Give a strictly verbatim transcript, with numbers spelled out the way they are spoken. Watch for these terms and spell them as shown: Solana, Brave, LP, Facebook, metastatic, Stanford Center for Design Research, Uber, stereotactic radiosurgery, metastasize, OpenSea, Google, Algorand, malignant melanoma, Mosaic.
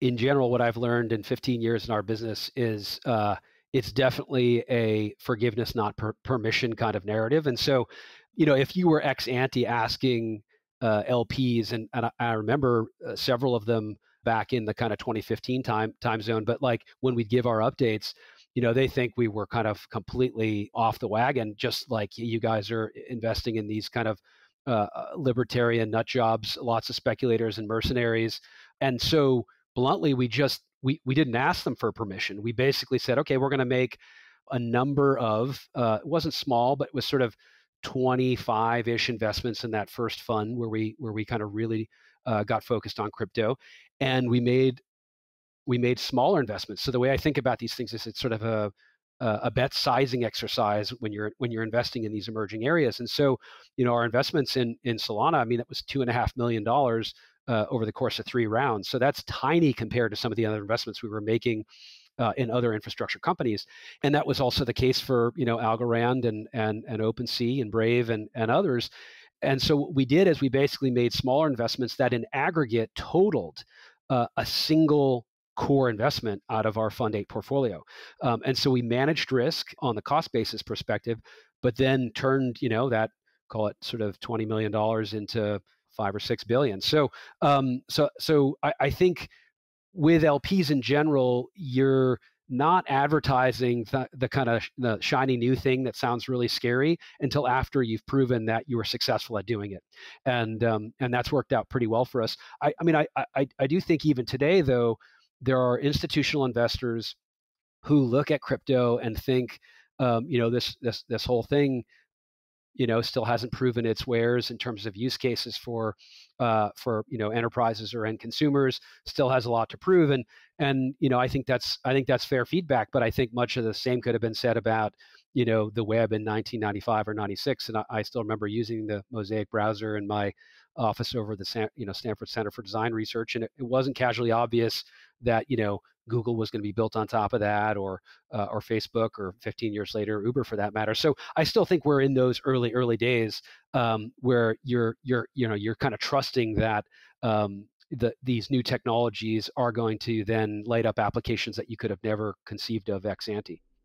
in general, what I've learned in fifteen years in our business is uh, it's definitely a forgiveness, not per permission kind of narrative. And so, you know, if you were ex ante asking uh, L Ps, and, and I, I remember uh, several of them back in the kind of twenty fifteen time time zone, but like when we'd give our updates, you know, they think we were kind of completely off the wagon, just like you guys are investing in these kind of uh, libertarian nut jobs, lots of speculators and mercenaries. And so bluntly, we just, we, we didn't ask them for permission. We basically said, okay, we're going to make a number of, uh, it wasn't small, but it was sort of twenty-five-ish investments in that first fund where we, where we kind of really uh, got focused on crypto. And we made we made smaller investments. So the way I think about these things is it's sort of a, a bet sizing exercise when you're, when you're investing in these emerging areas. And so, you know, our investments in, in Solana, I mean, that was two and a half million dollars uh, over the course of three rounds. So that's tiny compared to some of the other investments we were making uh, in other infrastructure companies. And that was also the case for, you know, Algorand and, and, and OpenSea and Brave and, and others. And so what we did is we basically made smaller investments that in aggregate totaled uh, a single core investment out of our Fund eight portfolio. Um, and so we managed risk on the cost basis perspective, but then turned, you know, that, call it sort of twenty million dollars into five or six billion. So, um, so, so I, I think with L Ps in general, you're not advertising th the kind of sh the shiny new thing that sounds really scary until after you've proven that you were successful at doing it. And, um, and that's worked out pretty well for us. I, I mean, I, I, I do think even today though, there are institutional investors who look at crypto and think, um, you know, this this this whole thing, you know, still hasn't proven its wares in terms of use cases for uh, for you know enterprises or end consumers. Still has a lot to prove, and and you know, I think that's I think that's fair feedback. But I think much of the same could have been said about, you know, the web in nineteen ninety-five or ninety-six, and I, I still remember using the Mosaic browser in my office over the San, you know Stanford Center for Design Research, and it, it wasn't casually obvious that, you know, Google was going to be built on top of that, or uh, or Facebook, or fifteen years later Uber for that matter. So I still think we're in those early early days um, where you're you're you know you're kind of trusting that um, the, these new technologies are going to then light up applications that you could have never conceived of ex ante.